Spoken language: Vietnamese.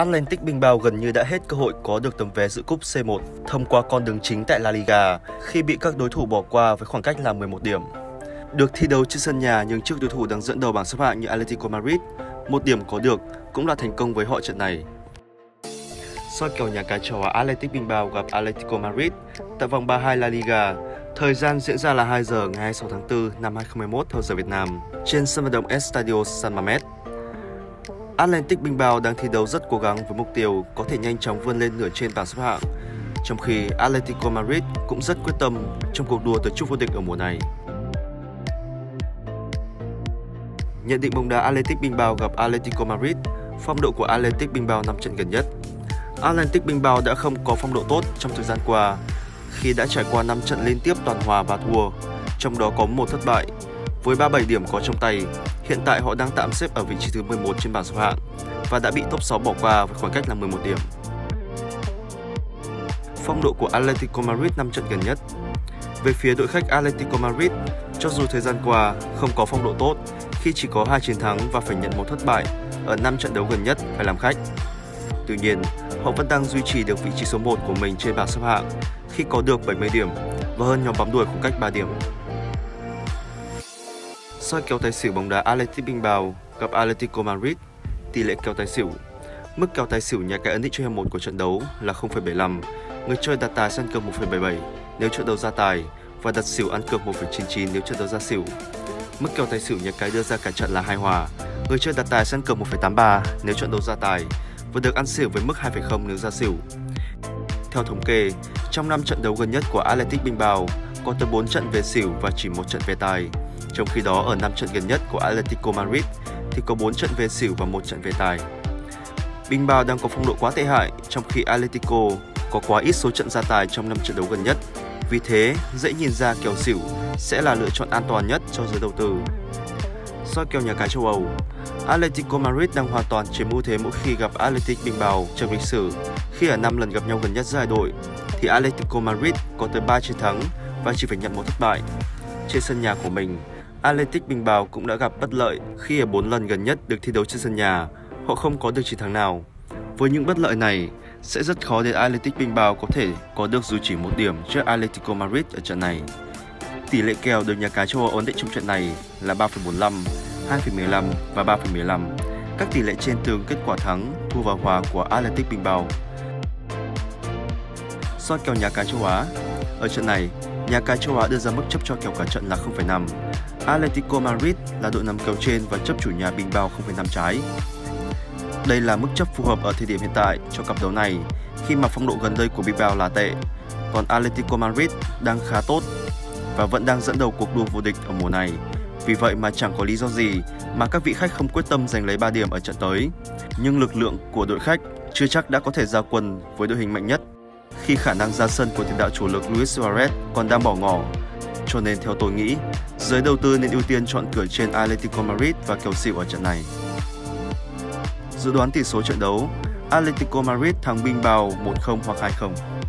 Athletic Bilbao gần như đã hết cơ hội có được tấm vé dự cúp C1 thông qua con đường chính tại La Liga khi bị các đối thủ bỏ qua với khoảng cách là 11 điểm. Được thi đấu trên sân nhà nhưng trước đối thủ đang dẫn đầu bảng xếp hạng như Atlético Madrid, một điểm có được cũng là thành công với họ trận này. Soi kèo nhà cái châu Á Athletic Bilbao gặp Atlético Madrid tại vòng 32 La Liga. Thời gian diễn ra là 2 giờ ngày 26 tháng 4 năm 2021 theo giờ Việt Nam trên sân vận động Estadio San Mamés. Athletic Bilbao đang thi đấu rất cố gắng với mục tiêu có thể nhanh chóng vươn lên nửa trên bảng xếp hạng, trong khi Atlético Madrid cũng rất quyết tâm trong cuộc đua tới chức vô địch ở mùa này. Nhận định bóng đá Athletic Bilbao gặp Atlético Madrid, phong độ của Athletic Bilbao 5 trận gần nhất. Athletic Bilbao đã không có phong độ tốt trong thời gian qua khi đã trải qua 5 trận liên tiếp toàn hòa và thua, trong đó có một thất bại. Với 37 điểm có trong tay, hiện tại họ đang tạm xếp ở vị trí thứ 11 trên bảng xếp hạng và đã bị top 6 bỏ qua với khoảng cách là 11 điểm. Phong độ của Atlético Madrid 5 trận gần nhất. Về phía đội khách Atlético Madrid, cho dù thời gian qua không có phong độ tốt khi chỉ có 2 chiến thắng và phải nhận một thất bại ở 5 trận đấu gần nhất phải làm khách. Tuy nhiên, họ vẫn đang duy trì được vị trí số 1 của mình trên bảng xếp hạng khi có được 70 điểm và hơn nhóm bám đuổi khoảng cách 3 điểm. Soi kèo tài xỉu bóng đá Athletic Bilbao gặp Atlético Madrid, tỷ lệ kèo tài xỉu. Mức kèo tài xỉu nhà cái ấn định cho hiệp 1 của trận đấu là 0,75. Người chơi đặt tài ăn cược 1,77 nếu trận đấu ra tài và đặt xỉu ăn cược 1,99 nếu trận đấu ra xỉu. Mức kèo tài xỉu nhà cái đưa ra cả trận là 2 hòa. Người chơi đặt tài ăn cược 1,83 nếu trận đấu ra tài và được ăn xỉu với mức 2,0 nếu ra xỉu. Theo thống kê, trong 5 trận đấu gần nhất của Athletic Bilbao có tới 4 trận về xỉu và chỉ 1 trận về tài. Trong khi đó ở 5 trận gần nhất của Atlético Madrid thì có 4 trận về xỉu và 1 trận về tài. Bilbao đang có phong độ quá tệ hại, trong khi Atlético có quá ít số trận ra tài trong 5 trận đấu gần nhất. Vì thế, dễ nhìn ra kèo xỉu sẽ là lựa chọn an toàn nhất cho giới đầu tư. Soi kèo nhà cái châu Âu, Atlético Madrid đang hoàn toàn chiếm ưu thế mỗi khi gặp Athletic Bilbao trong lịch sử. Khi ở 5 lần gặp nhau gần nhất giữa hai đội thì Atlético Madrid có tới 3 chiến thắng và chỉ phải nhận một thất bại. Trên sân nhà của mình, Athletic Bilbao cũng đã gặp bất lợi khi ở 4 lần gần nhất được thi đấu trên sân nhà, họ không có được chiến thắng nào. Với những bất lợi này, sẽ rất khó để Athletic Bilbao có thể có được dù chỉ 1 điểm trước Atlético Madrid ở trận này. Tỷ lệ kèo được nhà cái châu Âu ấn định trong trận này là 3,45, 2,15 và 3,15. Các tỷ lệ trên tương kết quả thắng, thua và hòa của Athletic Bilbao. Soi kèo nhà cái châu Á. Ở trận này, nhà cái châu Á đưa ra mức chấp cho kèo cả trận là 0,5. Atletico Madrid là đội nằm kèo trên và chấp chủ nhà Bilbao 0,5 trái. Đây là mức chấp phù hợp ở thời điểm hiện tại cho cặp đấu này khi mà phong độ gần đây của Bilbao là tệ, còn Atletico Madrid đang khá tốt và vẫn đang dẫn đầu cuộc đua vô địch ở mùa này. Vì vậy mà chẳng có lý do gì mà các vị khách không quyết tâm giành lấy 3 điểm ở trận tới. Nhưng lực lượng của đội khách chưa chắc đã có thể ra quân với đội hình mạnh nhất khi khả năng ra sân của tiền đạo chủ lực Luis Suárez còn đang bỏ ngỏ. Cho nên theo tôi nghĩ, giới đầu tư nên ưu tiên chọn cửa trên Atletico Madrid và kèo xỉu ở trận này. Dự đoán tỷ số trận đấu, Atletico Madrid thắng Bilbao 1-0 hoặc 2-0.